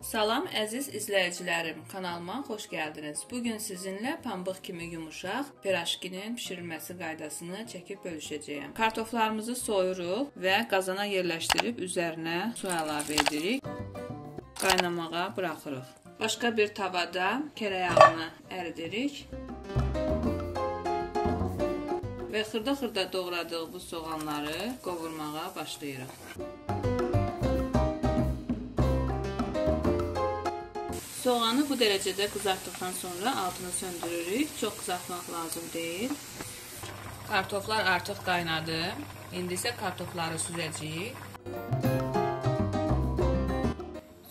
Salam əziz izləyicilərim, kanalıma xoş gəldiniz. Bugün sizinlə pambıq kimi yumuşaq peraşkinin pişirilməsi qaydasını çəkib bölüşəcəyəm. Kartoflarımızı soyuruq və qazana yerləşdirib üzərinə su əlavə edirik. Qaynamağa buraxırıq. Başqa bir tavada kərə yağını əridirik. Və xırda-xırda doğradıq bu soğanları qovurmağa başlayırıq. Soğanı bu derecede kızarttıktan sonra altını söndürürük. Çok kızartmak lazım değil. Kartoflar artık kaynadı. İndi ise kartofları süzeceğiz.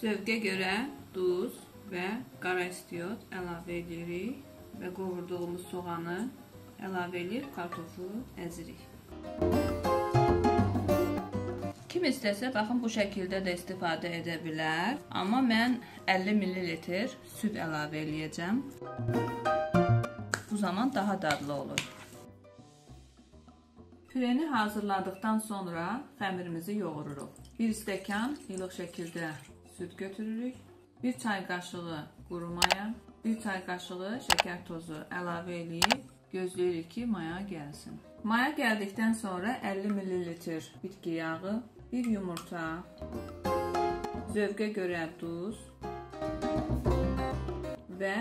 Zövqe göre duz ve karaistiyot əlavə edirik. Ve qovurduğumuz soğanı əlavə edib kartofu əzirik. Kim istəsə, baxın, bu şəkildə də istifadə edə bilər. Amma mən 50 ml süd əlavə eləyəcəm. Bu zaman daha dadlı olur. Püreni hazırladıktan sonra xəmirimizi yoğururuq. Bir stəkan ilıq şəkildə süd götürürük. Bir çay qaşığı quru maya, bir çay qaşığı şəkər tozu əlavə eləyib gözləyirik ki, maya gəlsin. Maya gəldikdən sonra 50 ml bitki yağı, bir yumurta, zövqə görə duz və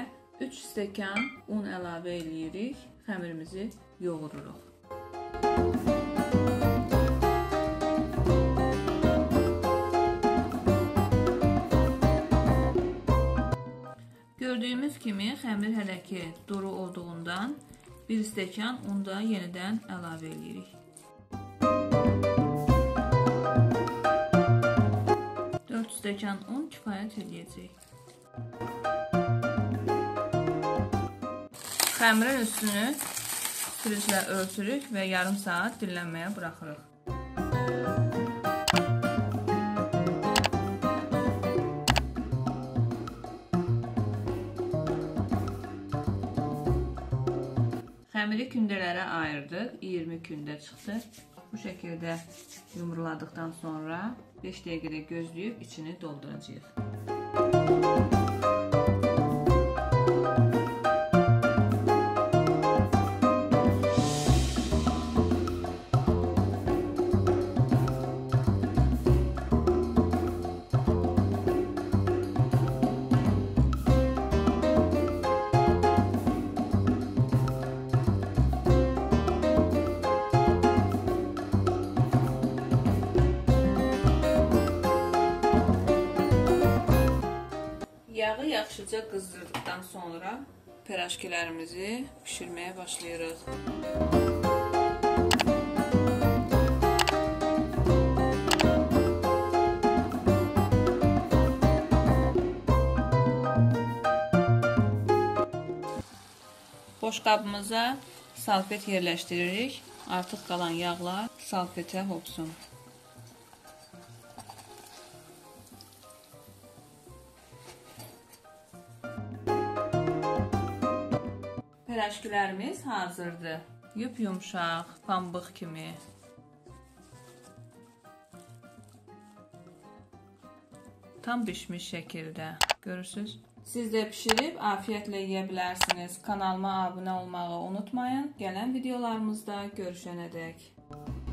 3 stəkan un əlavə edirik, xəmirimizi yoğururuq. Gördüyümüz kimi xəmir hələ ki duru olduğundan 1 stəkan un da yenidən əlavə edirik. Stəkan un kifayət edəcək. Xəmirin üstünü sürüclə örtürük və yarım saat dillənməyə buraxırıq. Xəmiri kündələrə ayırdıq, 20 kündə çıxdı. Bu şəkildə yumurladıqdan sonra 5 dəqiqə gözləyib içini dolduracağıq. Yağı yaxşıca qızdırdıqdan sonra peraşkilərimizi pişirməyə başlayırıq. Boş qabımıza salfet yerləşdiririk. Artıq qalan yağlar salfetə hopsun. Peraşkilərimiz hazırdır. Yumuşaq, pambıq kimi. Tam pişmiş şəkildə. Görürsünüz? Siz də pişirib afiyyətlə yeyə bilərsiniz. Kanalıma abunə olmağı unutmayın. Gələn videolarımızda görüşənədək.